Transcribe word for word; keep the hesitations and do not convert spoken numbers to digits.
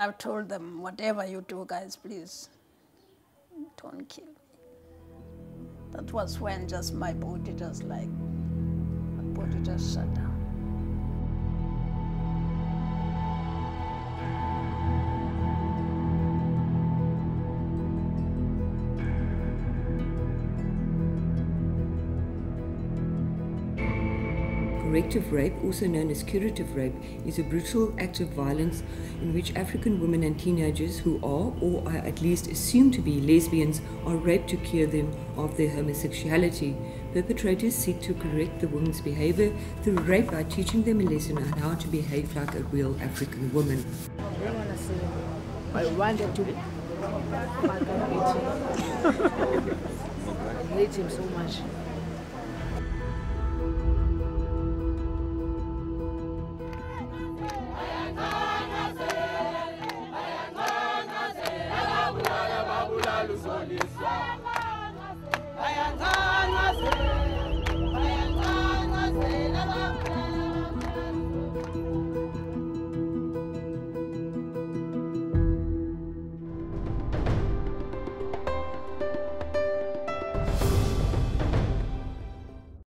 I've told them, whatever you do, guys, please don't kill me. That was when just my body just like, my body just shut down. Corrective rape, also known as curative rape, is a brutal act of violence in which African women and teenagers who are, or are at least assumed to be, lesbians are raped to cure them of their homosexuality. Perpetrators seek to correct the woman's behavior through rape by teaching them a lesson on how to behave like a real African woman. I want to see it. I wanted to. I hate him so much.